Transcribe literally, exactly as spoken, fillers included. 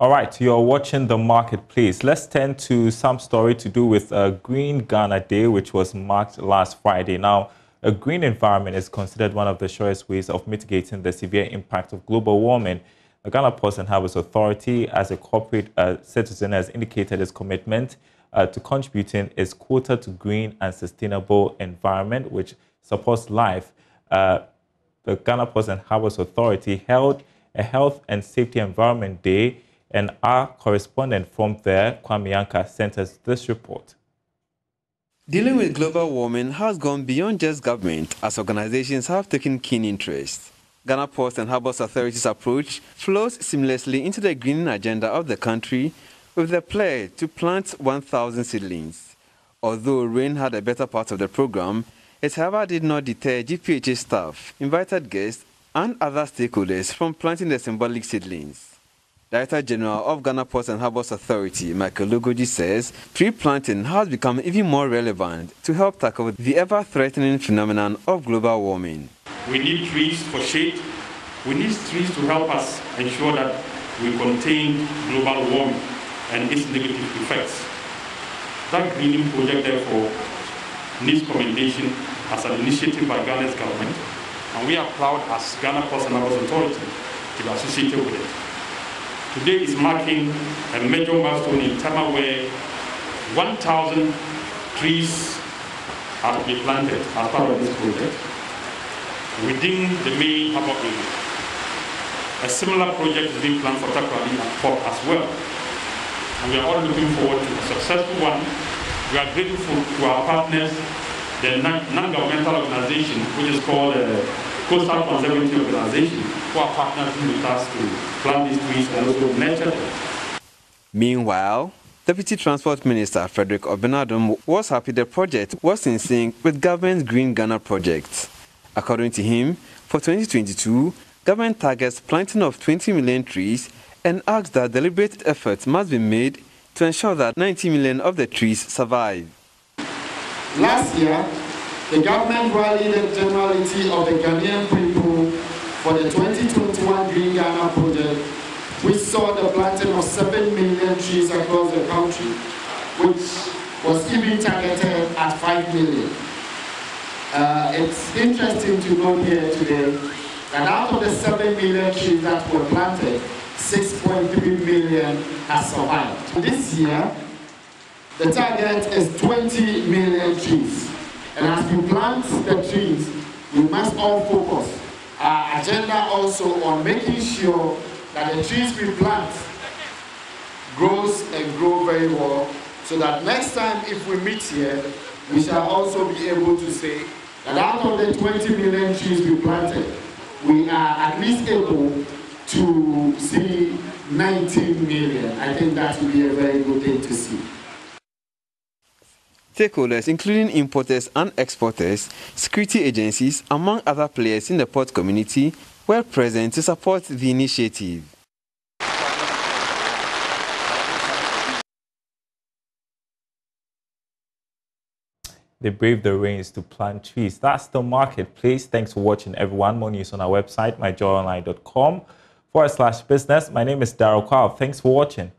All right, you're watching The Marketplace. Let's turn to some story to do with uh, Green Ghana Day, which was marked last Friday. Now, a green environment is considered one of the surest ways of mitigating the severe impact of global warming. The Ghana Ports and Harbours Authority, as a corporate uh, citizen, has indicated its commitment uh, to contributing its quota to green and sustainable environment, which supports life. Uh, the Ghana Ports and Harbours Authority held a Health and Safety Environment Day, and our correspondent from there, Kwame Nkrumah, sent us this report. Dealing with global warming has gone beyond just government, as organizations have taken keen interest. Ghana Ports and Harbours Authority's approach flows seamlessly into the greening agenda of the country with the pledge to plant one thousand seedlings. Although rain had a better part of the program, it however did not deter G P H A staff, invited guests, and other stakeholders from planting the symbolic seedlings. Director General of Ghana Ports and Harbours Authority, Michael Lugoji, says tree planting has become even more relevant to help tackle the ever-threatening phenomenon of global warming. We need trees for shade. We need trees to help us ensure that we contain global warming and its negative effects. That greening project, therefore, needs commendation as an initiative by Ghana's government, and we are proud as Ghana Ports and Harbours Authority to be associated with it. Today is marking a major milestone in Tama where one thousand trees are to be planted as part of this project within the main harbor area. A similar project is being planned for Takoradi and Port as well. And we are all looking forward to a successful one. We are grateful to our partners, the non-governmental organization, which is called uh, Coastal Conservative Organization, who are partnering with us to plant these trees and also nurture them. Meanwhile, Deputy Transport Minister Frederick Obenadum was happy the project was in sync with government's Green Ghana project. According to him, for twenty twenty-two, government targets planting of twenty million trees and asks that deliberate efforts must be made to ensure that ninety million of the trees survive. Last year, the government rallied the generality of the Ghanaian people for the twenty twenty-one Green Ghana project, which saw the planting of seven million trees across the country, which was even targeted at five million. Uh, it's interesting to note here today that out of the seven million trees that were planted, six point three million have survived. This year, the target is twenty million trees. And as we plant the trees, we must all focus our agenda also on making sure that the trees we plant grows and grow very well, so that next time if we meet here, we shall also be able to say that out of the twenty million trees we planted, we are at least able to see nineteen million. I think that will be a very good thing to see. Stakeholders, including importers and exporters, security agencies, among other players in the port community, were present to support the initiative. They braved the rains to plant trees. That's The Marketplace. Thanks for watching, everyone. More news on our website, my joy online dot com forward slash business. My name is Daryl Kwao. Thanks for watching.